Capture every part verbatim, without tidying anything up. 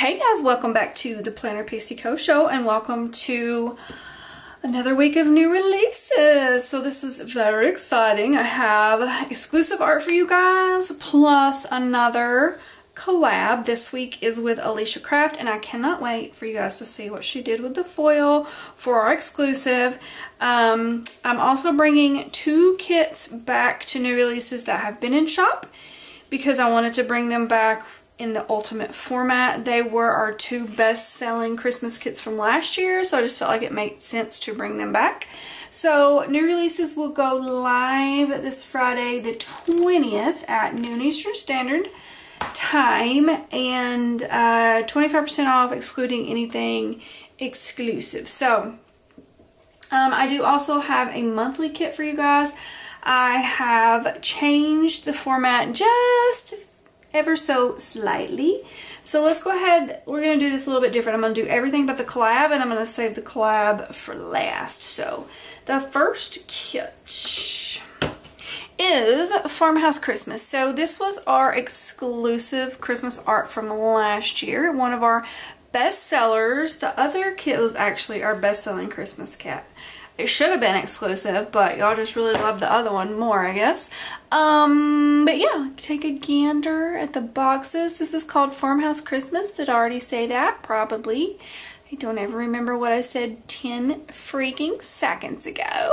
Hey guys, welcome back to the Planner Pixie Co. show, and welcome to another week of new releases. So this is very exciting. I have exclusive art for you guys, plus another collab. This week is with Alicia Craft, and I cannot wait for you guys to see what she did with the foil for our exclusive. Um, I'm also bringing two kits back to new releases that have been in shop because I wanted to bring them back in the ultimate format. They were our two best-selling Christmas kits from last year, so I just felt like it made sense to bring them back. So new releases will go live this Friday the twentieth at noon Eastern Standard Time, and uh, twenty-five percent off, excluding anything exclusive. So um, I do also have a monthly kit for you guys. I have changed the format just ever so slightly. So let's go ahead, we're gonna do this a little bit different. I'm gonna do everything but the collab, and I'm gonna save the collab for last. So the first kit is Farmhouse Christmas. So this was our exclusive Christmas art from last year, one of our best sellers. The other kit was actually our best-selling Christmas kit. It should have been exclusive, but y'all just really love the other one more, I guess. Um, but yeah, take a gander at the boxes. This is called Farmhouse Christmas. Did I already say that? Probably. I don't ever remember what I said ten freaking seconds ago.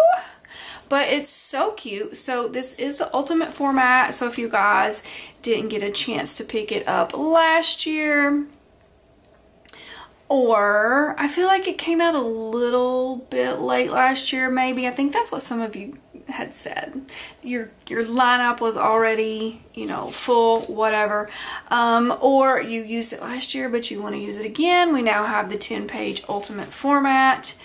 But it's so cute. So this is the ultimate format. So if you guys didn't get a chance to pick it up last year, or I feel like it came out a little bit late last year, maybe. I think that's what some of you had said. Your your lineup was already, you know, full, whatever. Um, or you used it last year, but you want to use it again. We now have the ten page ultimate format.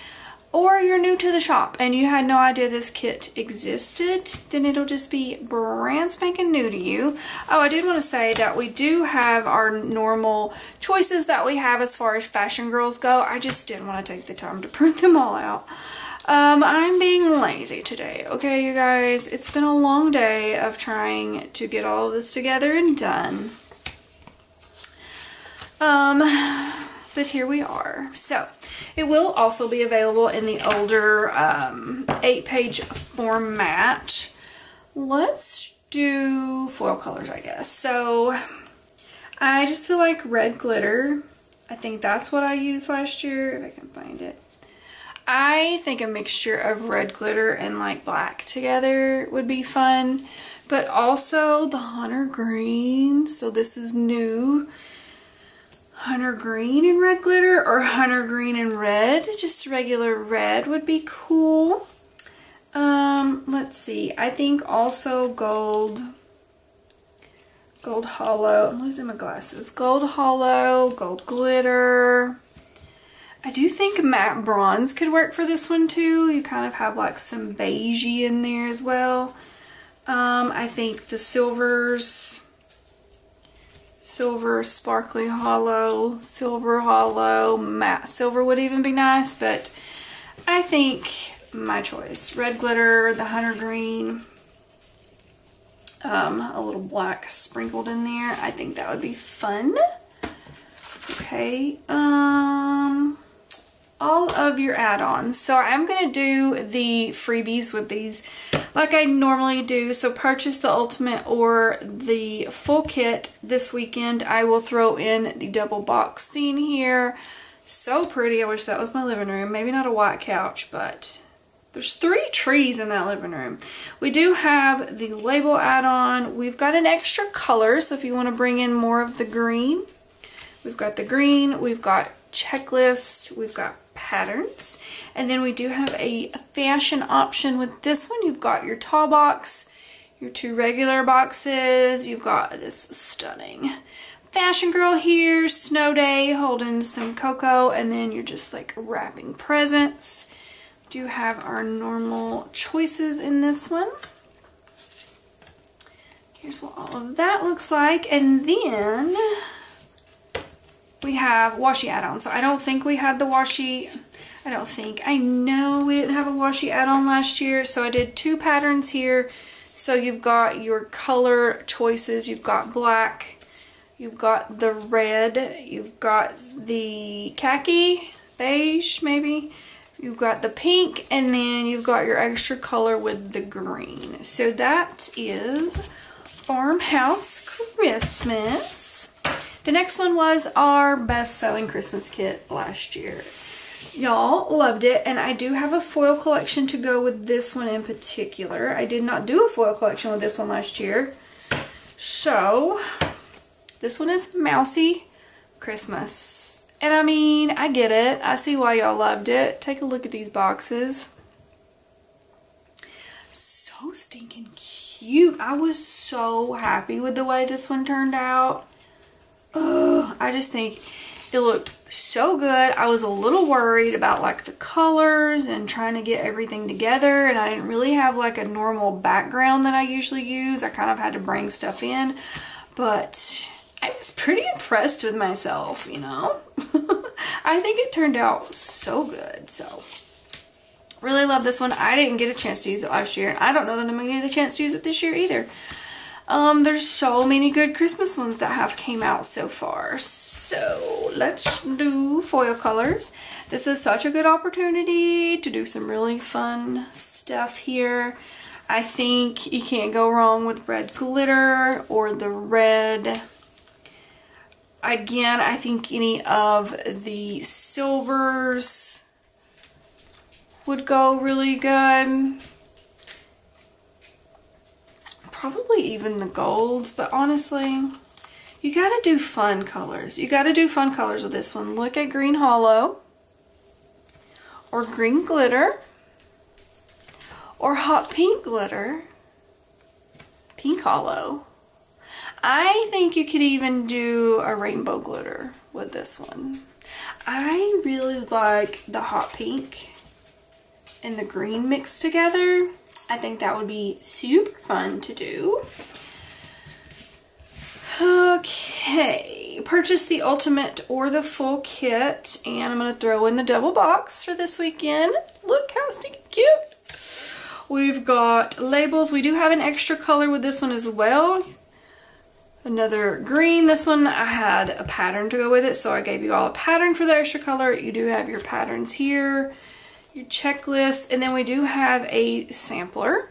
Or you're new to the shop and you had no idea this kit existed, then it'll just be brand spanking new to you. Oh, I did want to say that we do have our normal choices that we have as far as fashion girls go. I just didn't want to take the time to print them all out. Um, I'm being lazy today, okay, you guys? It's been a long day of trying to get all of this together and done. Um... But here we are. So it will also be available in the older um, eight page format. Let's do foil colors, I guess. So I just feel like red glitter. I think that's what I used last year, if I can find it. I think a mixture of red glitter and like black together would be fun, but also the hunter green. So this is new. Hunter green and red glitter, or hunter green and red, just regular red would be cool. Um, let's see, I think also gold, gold hollow, I'm losing my glasses, gold hollow, gold glitter. I do think matte bronze could work for this one too. You kind of have like some beigey in there as well. Um, I think the silvers, silver, sparkly hollow, silver hollow, matte silver would even be nice, but I think my choice, red glitter, the hunter green, um, a little black sprinkled in there. I think that would be fun. Okay, um, all of your add-ons. So I'm gonna do the freebies with these like I normally do. So purchase the ultimate or the full kit this weekend. I will throw in the double box scene here. So pretty. I wish that was my living room. Maybe not a white couch, but there's three trees in that living room. We do have the label add-on. We've got an extra color, so if you want to bring in more of the green, we've got the green, we've got checklist, we've got patterns, and then we do have a fashion option with this one. You've got your tall box, your two regular boxes, you've got this stunning fashion girl here, snow day holding some cocoa, and then you're just like wrapping presents. We do have our normal choices in this one. Here's what all of that looks like, and then we have washi add-on. So I don't think we had the washi, I don't think, I know we didn't have a washi add-on last year. So I did two patterns here. So you've got your color choices. You've got black, You've got the red, you've got the khaki, beige maybe, you've got the pink, and then you've got your extra color with the green. So that is Farmhouse Christmas. The next one was our best-selling Christmas kit last year. Y'all loved it, and I do have a foil collection to go with this one in particular. I did not do a foil collection with this one last year. So this one is Mousy Christmas. And I mean, I get it. I see why y'all loved it. Take a look at these boxes. So stinking cute. I was so happy with the way this one turned out. Ugh, I just think it looked so good. I was a little worried about like the colors and trying to get everything together. And I didn't really have like a normal background that I usually use. I kind of had to bring stuff in. But I was pretty impressed with myself, you know. I think it turned out so good. So, really love this one. I didn't get a chance to use it last year, and I don't know that I'm going to get a chance to use it this year either. Um, there's so many good Christmas ones that have came out so far. So, let's do foil colors. This is such a good opportunity to do some really fun stuff here. I think you can't go wrong with red glitter or the red. Again, I think any of the silvers would go really good. Probably even the golds, but honestly, you gotta do fun colors. You gotta do fun colors with this one. Look at green hollow or green glitter or hot pink glitter, pink hollow. I think you could even do a rainbow glitter with this one. I really like the hot pink and the green mixed together. I think that would be super fun to do. Okay, purchase the ultimate or the full kit, and I'm gonna throw in the double box for this weekend. Look how stinking cute. We've got labels. We do have an extra color with this one as well. Another green. This one I had a pattern to go with it, so I gave you all a pattern for the extra color. You do have your patterns here, your checklist, and then we do have a sampler.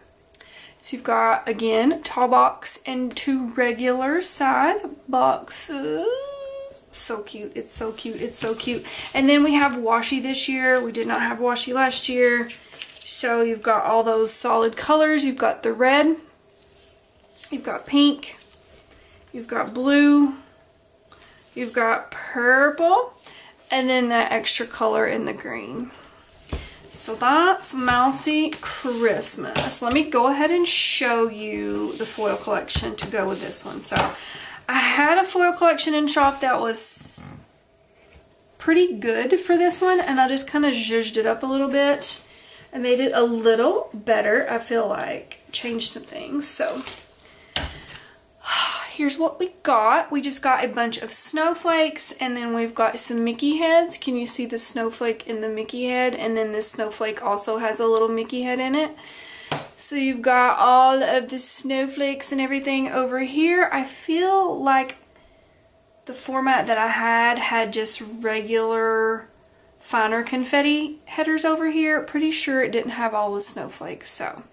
So you've got, again, tall box and two regular size boxes. So cute. It's so cute. It's so cute. And then we have washi this year. We did not have washi last year. So you've got all those solid colors. You've got the red. You've got pink. You've got blue, you've got purple, and then that extra color in the green. So that's Mousy Christmas. Let me go ahead and show you the foil collection to go with this one. So I had a foil collection in shop that was pretty good for this one, and I just kind of zhuzhed it up a little bit. I made it a little better, I feel like. Changed some things, so. Here's what we got. We just got a bunch of snowflakes, and then we've got some Mickey heads. Can you see the snowflake in the Mickey head? And then this snowflake also has a little Mickey head in it. So you've got all of the snowflakes and everything over here. I feel like the format that I had had just regular finer confetti headers over here. Pretty sure it didn't have all the snowflakes. So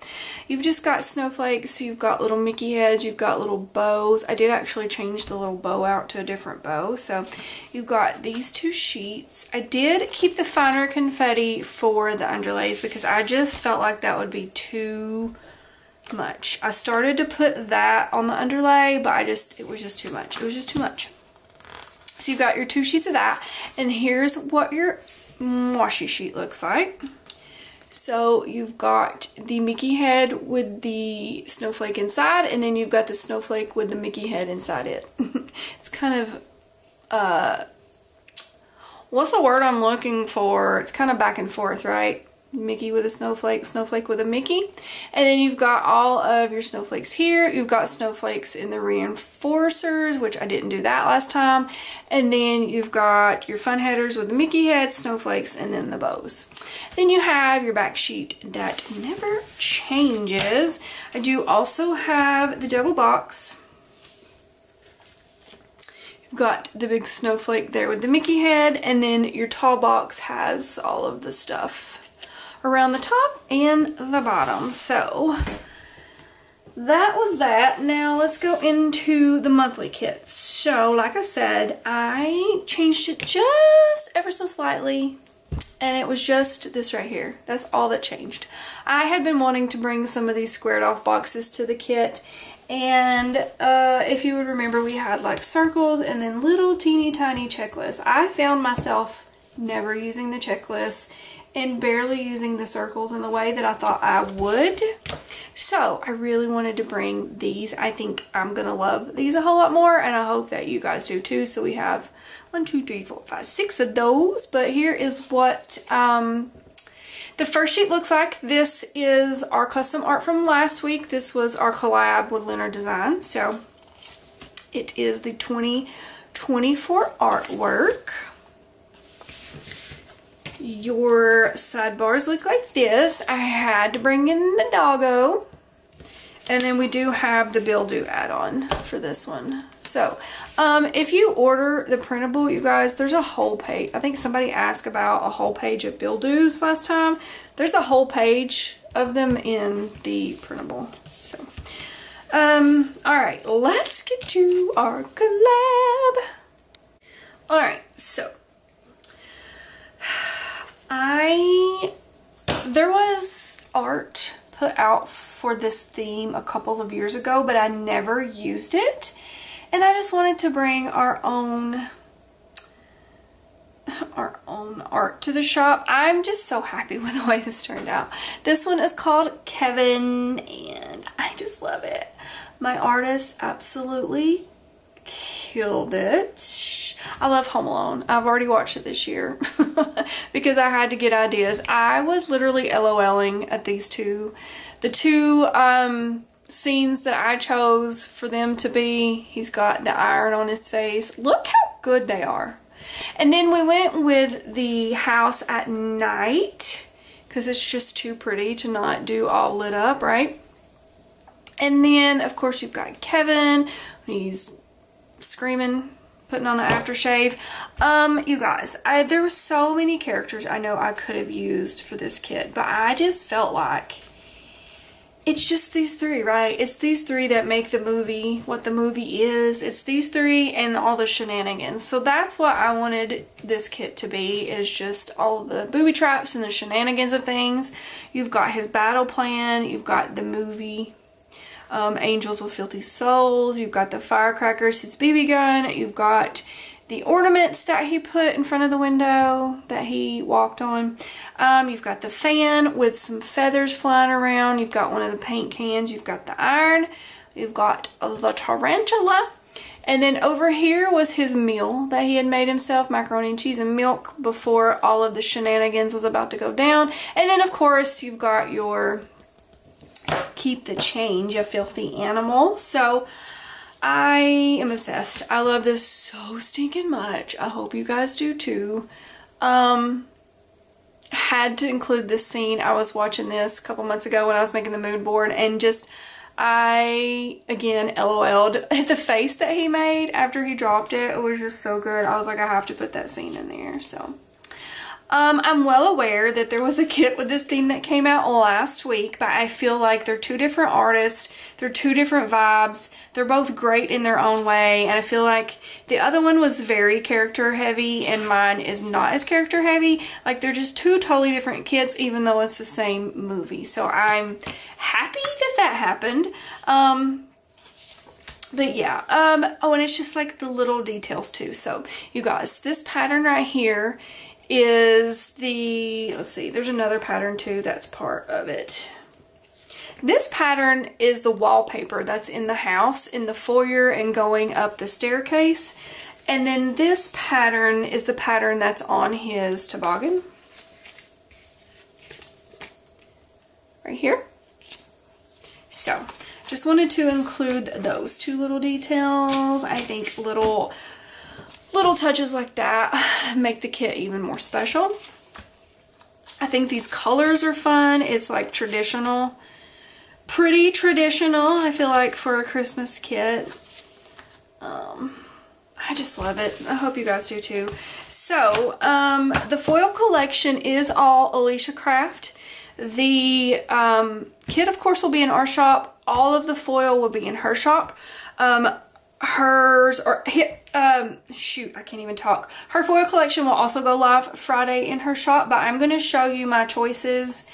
you've just got snowflakes, you've got little Mickey heads, you've got little bows. I did actually change the little bow out to a different bow. So you've got these two sheets. I did keep the finer confetti for the underlays because I just felt like that would be too much. I started to put that on the underlay, but I just, it was just too much. It was just too much. So you've got your two sheets of that, and here's what your washi sheet looks like. So you've got the Mickey head with the snowflake inside, and then you've got the snowflake with the Mickey head inside it. It's kind of, uh, what's the word I'm looking for? It's kind of back and forth, right? Mickey with a snowflake, snowflake with a Mickey. And then you've got all of your snowflakes here. You've got snowflakes in the reinforcers, which I didn't do that last time. And then you've got your fun headers with the Mickey head, snowflakes, and then the bows. Then you have your back sheet that never changes. I do also have the double box. You've got the big snowflake there with the Mickey head, and then your tall box has all of the stuff around the top and the bottom. So that was that. Now let's go into the monthly kits. So like I said, I changed it just ever so slightly, and it was just this right here. That's all that changed. I had been wanting to bring some of these squared off boxes to the kit, and uh, if you would remember, we had like circles and then little teeny tiny checklists. I found myself never using the checklists and barely using the circles in the way that I thought I would. So I really wanted to bring these. I think I'm gonna love these a whole lot more, and I hope that you guys do too. So we have one, two, three, four, five, six of those. But here is what um, the first sheet looks like. This is our custom art from last week. This was our collab with Leonard Designs. So it is the twenty twenty-four artwork. Your sidebars look like this. I had to bring in the doggo. And then we do have the Build-Do add-on for this one. So um, if you order the printable, you guys, there's a whole page. I think somebody asked about a whole page of Build-Dos last time. There's a whole page of them in the printable. So, um, all right, let's get to our collab. All right, so I, there was art put out for this theme a couple of years ago, but I never used it. And I just wanted to bring our own, our own art to the shop. I'm just so happy with the way this turned out. This one is called Kevin, and I just love it. My artist absolutely killed it. I love Home Alone. I've already watched it this year because I had to get ideas. I was literally LOLing at these two, the two um, scenes that I chose for them to be. He's got the iron on his face. Look how good they are. And then we went with the house at night because it's just too pretty to not do all lit up, right? And then of course you've got Kevin. He's screaming, putting on the aftershave. Um, you guys, I, there were so many characters I know I could have used for this kit, but I just felt like it's just these three, right? It's these three that make the movie what the movie is. It's these three and all the shenanigans. So that's what I wanted this kit to be, is just all the booby traps and the shenanigans of things. You've got his battle plan. You've got the movie Um, Angels with Filthy Souls. You've got the firecrackers, his B B gun. You've got the ornaments that he put in front of the window that he walked on. Um, you've got the fan with some feathers flying around. You've got one of the paint cans. You've got the iron. You've got the tarantula. And then over here was his meal that he had made himself, macaroni and cheese and milk, before all of the shenanigans was about to go down. And then of course you've got your keep the change, a filthy animal. So I am obsessed. I love this so stinking much. I hope you guys do too. Um, had to include this scene. I was watching this a couple months ago when I was making the mood board, and just I again LOL'd at the face that he made after he dropped it. It was just so good. I was like, I have to put that scene in there. So Um, I'm well aware that there was a kit with this theme that came out last week, but I feel like they're two different artists, they're two different vibes, they're both great in their own way, and I feel like the other one was very character heavy and mine is not as character heavy. Like, they're just two totally different kits, even though it's the same movie. So I'm happy that that happened. Um... But yeah, um, oh, and it's just like the little details too. So you guys, this pattern right here is the, let's see, there's another pattern too that's part of it. This pattern is the wallpaper that's in the house, in the foyer and going up the staircase. And then this pattern is the pattern that's on his toboggan. Right here. So, just wanted to include those two little details. I think little little touches like that make the kit even more special. I think these colors are fun. It's like traditional, pretty traditional, I feel like, for a Christmas kit. Um, I I just love it. I hope you guys do too. So um, the foil collection is all Alicia Craft. The um, kit, of course, will be in our shop. All of the foil will be in her shop. Um, hers or um, shoot, I can't even talk. Her foil collection will also go live Friday in her shop, but I'm going to show you my choices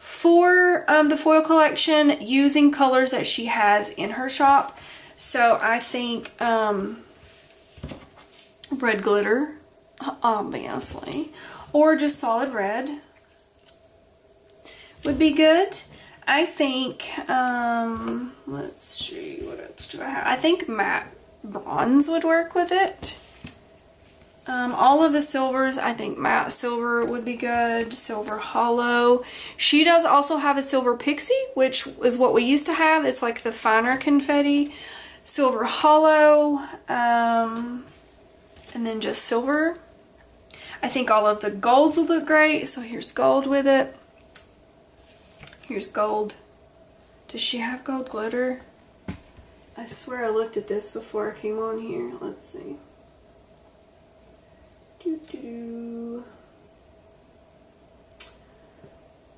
for um, the foil collection using colors that she has in her shop. So I think um, red glitter, obviously, or just solid red would be good. I think, um, let's see, what else do I have? I think matte bronze would work with it. Um, all of the silvers, I think matte silver would be good. Silver hollow. She does also have a silver pixie, which is what we used to have. It's like the finer confetti. Silver hollow, um, and then just silver. I think all of the golds will look great. So here's gold with it. Here's gold. Does she have gold glitter? I swear I looked at this before I came on here. Let's see. Doo-doo-doo.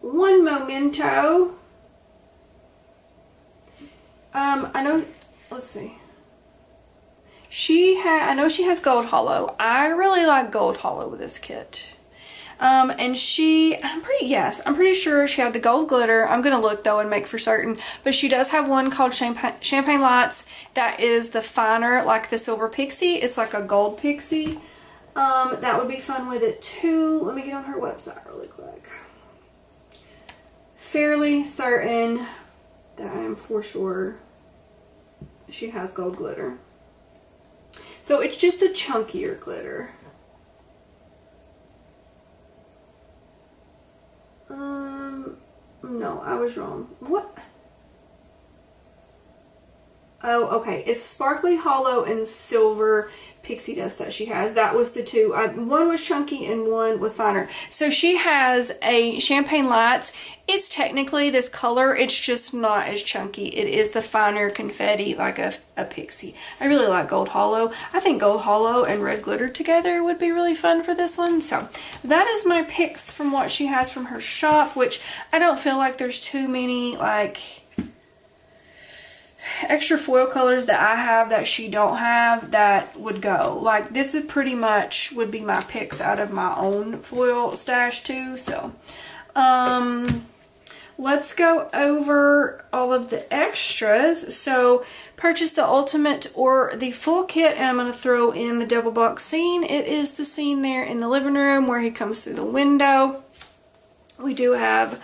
One momento. Um, I know, let's see. She had, I know she has gold hollow. I really like gold hollow with this kit. Um, and she, I'm pretty, yes, I'm pretty sure she had the gold glitter. I'm going to look though and make for certain, but she does have one called Champagne, Champagne Lights. That is the finer, like the silver pixie. It's like a gold pixie. Um, that would be fun with it too. Let me get on her website really quick. Fairly certain that I am for sure she has gold glitter. So it's just a chunkier glitter. Um, no, I was wrong. What? Oh, okay. It's sparkly hollow and silver pixie dust that she has. That was the two. I, one was chunky and one was finer. So she has a Champagne Lights. It's technically this color. It's just not as chunky. It is the finer confetti, like a, a pixie. I really like gold hollow. I think gold hollow and red glitter together would be really fun for this one. So that is my picks from what she has from her shop, which I don't feel like there's too many, like, extra foil colors that I have that she don't have that would go. Like, this is pretty much would be my picks out of my own foil stash too. So um let's go over all of the extras. So purchase the ultimate or the full kit, and I'm going to throw in the double box scene. It is the scene there in the living room where he comes through the window. We do have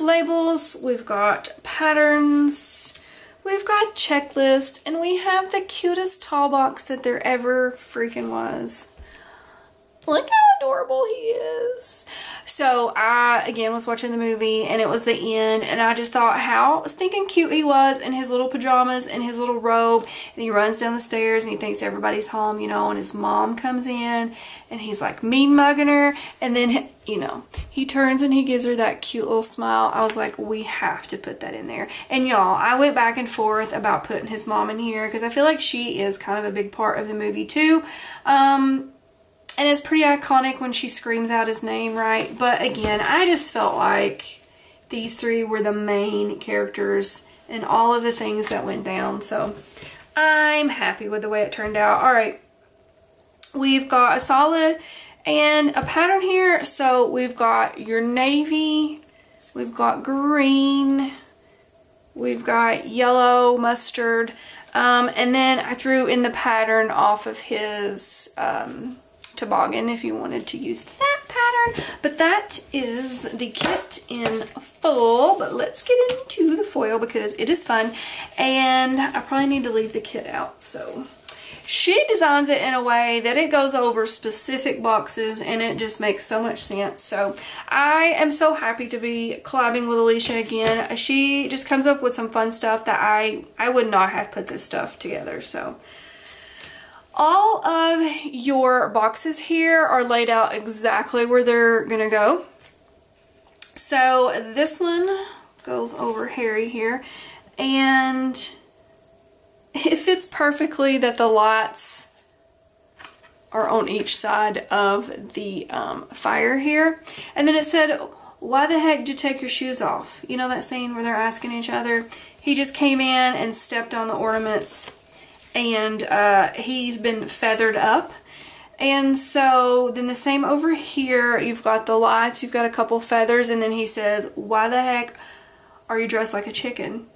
labels, we've got patterns, we've got checklists, and we have the cutest tall box that there ever freaking was. Look how adorable he is. So I, again, was watching the movie, and it was the end, and I just thought how stinking cute he was in his little pajamas and his little robe, and he runs down the stairs, and he thinks everybody's home, you know, and his mom comes in, and he's like mean mugging her, and then, you know, he turns and he gives her that cute little smile. I was like, we have to put that in there. And y'all, I went back and forth about putting his mom in here, because I feel like she is kind of a big part of the movie too. Um... And it's pretty iconic when she screams out his name, right? But again, I just felt like these three were the main characters in all of the things that went down. So I'm happy with the way it turned out. All right, we've got a solid and a pattern here. So we've got your navy, we've got green, we've got yellow, mustard. Um, and then I threw in the pattern off of his... Um, toboggan if you wanted to use that pattern. But that is the kit in full. But let's get into the foil because it is fun, and I probably need to leave the kit out. So she designs it in a way that it goes over specific boxes, and it just makes so much sense. So I am so happy to be collabing with Alicia again. She just comes up with some fun stuff that I I would not have put this stuff together. So all of your boxes here are laid out exactly where they're gonna go. So this one goes over Harry here, and it fits perfectly that the lights are on each side of the um, fire here. And then it said, why the heck did you take your shoes off? You know that scene where they're asking each other? He just came in and stepped on the ornaments, and uh, he's been feathered up. And so then the same over here, you've got the lights, you've got a couple feathers, and then he says, why the heck are you dressed like a chicken?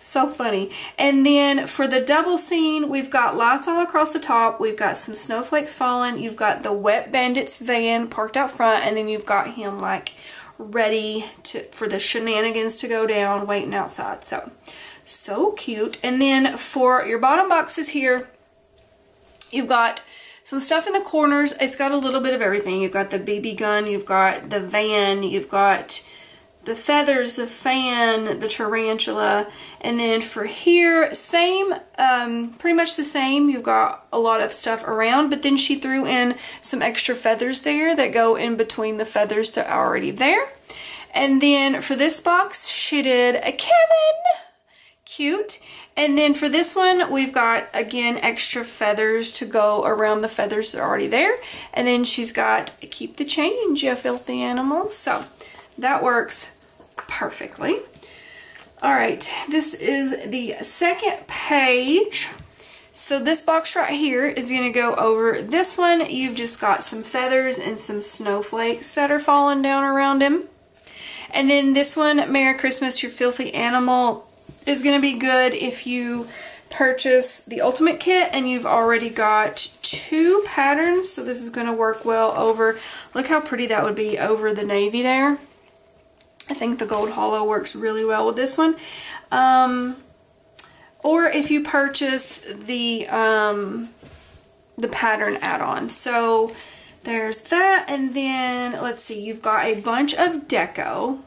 So funny. And then for the double scene, we've got lights all across the top, we've got some snowflakes falling, you've got the Wet Bandits van parked out front, and then you've got him like ready to for the shenanigans to go down, waiting outside. So, so cute. And then for your bottom boxes here, you've got some stuff in the corners. It's got a little bit of everything. You've got the B B gun, you've got the van, you've got the feathers, the fan, the tarantula. And then for here, same, um, pretty much the same. You've got a lot of stuff around, but then she threw in some extra feathers there that go in between the feathers that are already there. And then for this box, she did a Kevin. Cute. And then for this one, we've got again extra feathers to go around the feathers that are already there. And then she's got keep the change, you filthy animal. So that works perfectly. All right, this is the second page. So this box right here is going to go over this one. You've just got some feathers and some snowflakes that are falling down around him. And then this one, Merry Christmas, you filthy animal, is going to be good if you purchase the ultimate kit and you've already got two patterns, so this is going to work well over. Look how pretty that would be over the navy there. I think the gold hollow works really well with this one. Um, or if you purchase the um, the pattern add-on. So there's that, and then let's see, you've got a bunch of deco,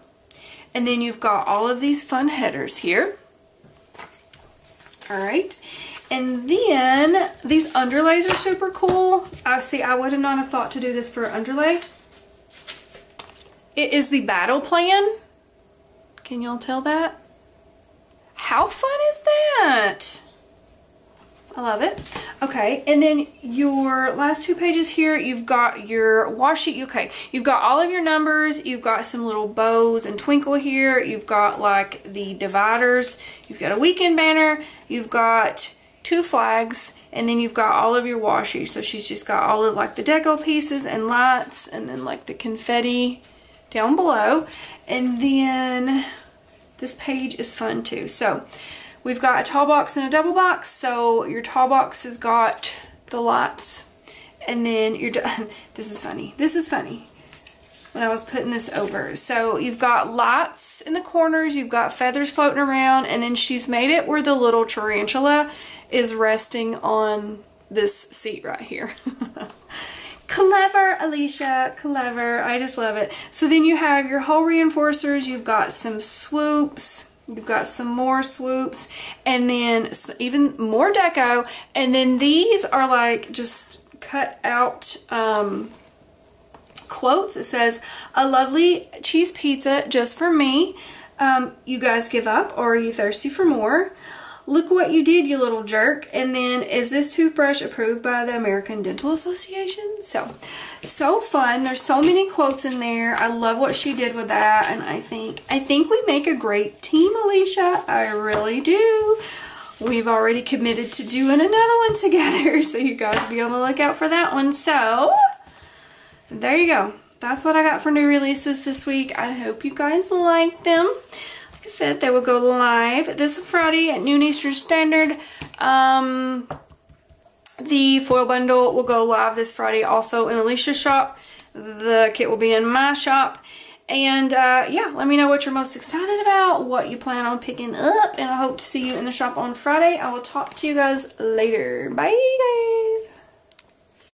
and then you've got all of these fun headers here. All right, and then these underlays are super cool. I see, I would have not have thought to do this for an underlay. It is the battle plan. Can y'all tell that? How fun is that? I love it. Okay, and then your last two pages here, you've got your washi. Okay, you've got all of your numbers, you've got some little bows and twinkle here, you've got like the dividers, you've got a weekend banner, you've got two flags, and then you've got all of your washi. So she's just got all of like the deco pieces and lights, and then like the confetti down below. And then this page is fun too. So we've got a tall box and a double box. So your tall box has got the lights, and then you're done. This is funny. This is funny when I was putting this over. So you've got lights in the corners, you've got feathers floating around, and then she's made it where the little tarantula is resting on this seat right here. Clever, Alicia, clever. I just love it. So then you have your whole reinforcers, you've got some swoops, you've got some more swoops, and then even more deco. And then these are like just cut out um, quotes. It says, a lovely cheese pizza just for me. Um, you guys give up, or are you thirsty for more? Look what you did, you little jerk. And then, is this toothbrush approved by the American Dental Association? So, so fun. There's so many quotes in there. I love what she did with that. And I think, I think we make a great team, Alicia. I really do. We've already committed to doing another one together. So you guys be on the lookout for that one. So, there you go. That's what I got for new releases this week. I hope you guys like them. Like I said, they will go live this Friday at noon Eastern Standard. Um, the foil bundle will go live this Friday also in Alicia's shop. The kit will be in my shop. And uh, yeah, let me know what you're most excited about, what you plan on picking up, and I hope to see you in the shop on Friday. I will talk to you guys later. Bye, guys.